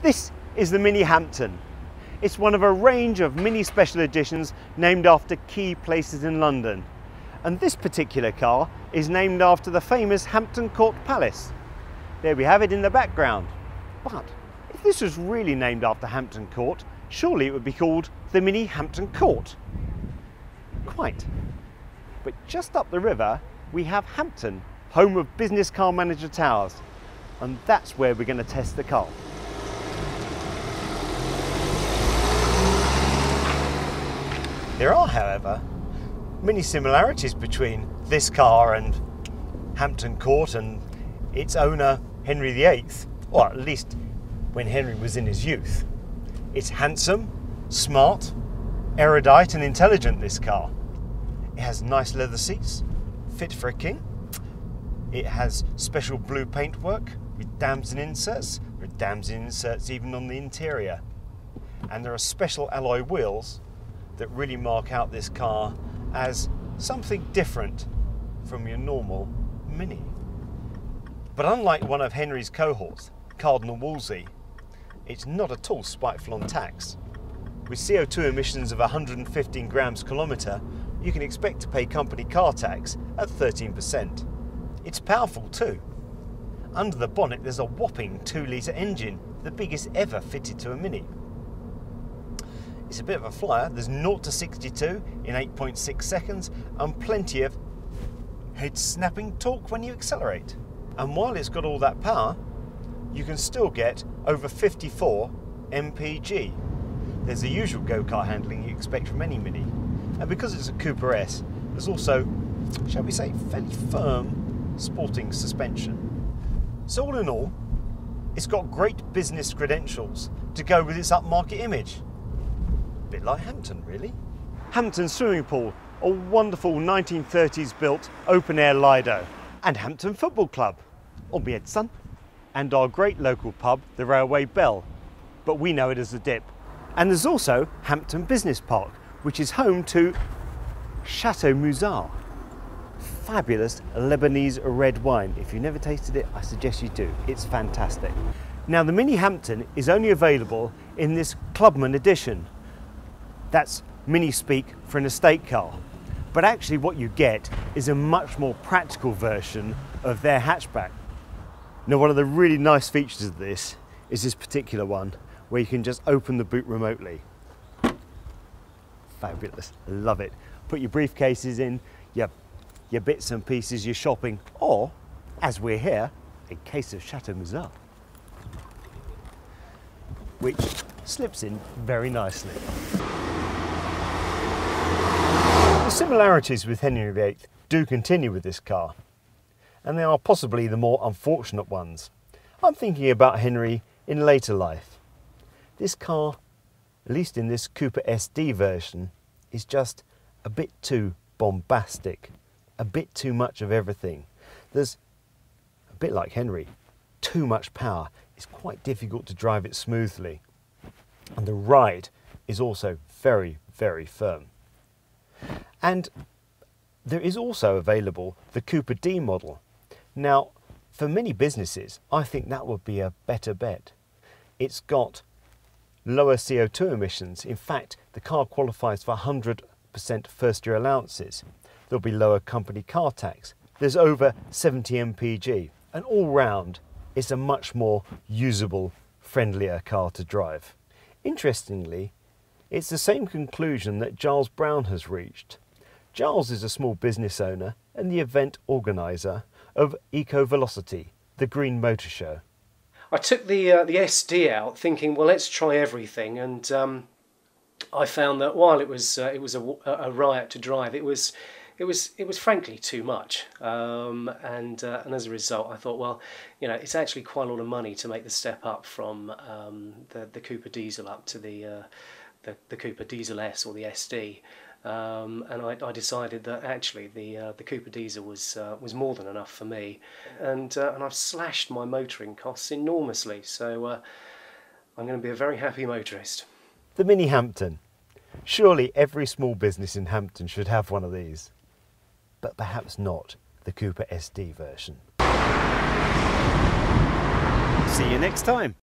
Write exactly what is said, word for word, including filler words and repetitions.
This is the Mini Hampton. It's one of a range of Mini special editions named after key places in London. And this particular car is named after the famous Hampton Court Palace. There we have it in the background. But if this was really named after Hampton Court, surely it would be called the Mini Hampton Court. Quite. But just up the river, we have Hampton, home of Business Car Manager Towers. And that's where we're going to test the car. There are, however, many similarities between this car and Hampton Court and its owner, Henry the Eighth, or at least when Henry was in his youth. It's handsome, smart, erudite and intelligent, this car. It has nice leather seats, fit for a king. It has special blue paintwork with damson inserts, with damson inserts even on the interior. And there are special alloy wheels that really mark out this car as something different from your normal Mini. But unlike one of Henry's cohorts, Cardinal Wolsey, it's not at all spiteful on tax. With C O two emissions of one hundred fifteen grams kilometre, you can expect to pay company car tax at thirteen percent. It's powerful too. Under the bonnet there's a whopping two litre engine, the biggest ever fitted to a Mini. It's a bit of a flyer. There's zero to sixty-two in eight point six seconds and plenty of head-snapping torque when you accelerate. And while it's got all that power, you can still get over fifty-four M P G. There's the usual go-kart handling you expect from any Mini. And because it's a Cooper S, there's also, shall we say, fairly firm sporting suspension. So all in all, it's got great business credentials to go with its upmarket image. A bit like Hampton, really. Hampton Swimming Pool, a wonderful nineteen thirties built open-air Lido, and Hampton Football Club, on me head, son, and our great local pub, the Railway Bell, but we know it as the Dip. And there's also Hampton Business Park, which is home to Château Musar. Fabulous Lebanese red wine. If you've never tasted it, I suggest you do. It's fantastic. Now, the Mini Hampton is only available in this Clubman edition. That's Mini speak for an estate car. But actually what you get is a much more practical version of their hatchback. Now, one of the really nice features of this is this particular one where you can just open the boot remotely. Fabulous, love it. Put your briefcases in, your, your bits and pieces, your shopping, or, as we're here, a case of Chateau Musar, which slips in very nicely. The similarities with Henry the Eighth do continue with this car, and they are possibly the more unfortunate ones. I'm thinking about Henry in later life. This car, at least in this Cooper S D version, is just a bit too bombastic, a bit too much of everything. There's, a bit like Henry, too much power. It's quite difficult to drive it smoothly, and the ride is also very, very firm. And there is also available the Cooper D model. Now, for many businesses, I think that would be a better bet. It's got lower C O two emissions. In fact, the car qualifies for one hundred percent first year allowances. There'll be lower company car tax. There's over seventy M P G. And all round, it's a much more usable, friendlier car to drive. Interestingly, it's the same conclusion that Giles Brown has reached. Giles is a small business owner and the event organiser of Eco Velocity, the green motor show. I took the uh, the S D out thinking, well, let's try everything, and um, I found that while it was uh, it was a, a riot to drive, it was it was it was frankly too much, um, and uh, and as a result, I thought, well, you know, it's actually quite a lot of money to make the step up from um, the the Cooper Diesel up to the uh, The, the Cooper Diesel S or the S D, um, and I, I decided that actually the uh, the Cooper Diesel was uh, was more than enough for me, and uh, and I've slashed my motoring costs enormously, so uh, I'm going to be a very happy motorist. The Mini Hampton. Surely every small business in Hampton should have one of these, but perhaps not the Cooper S D version. See you next time.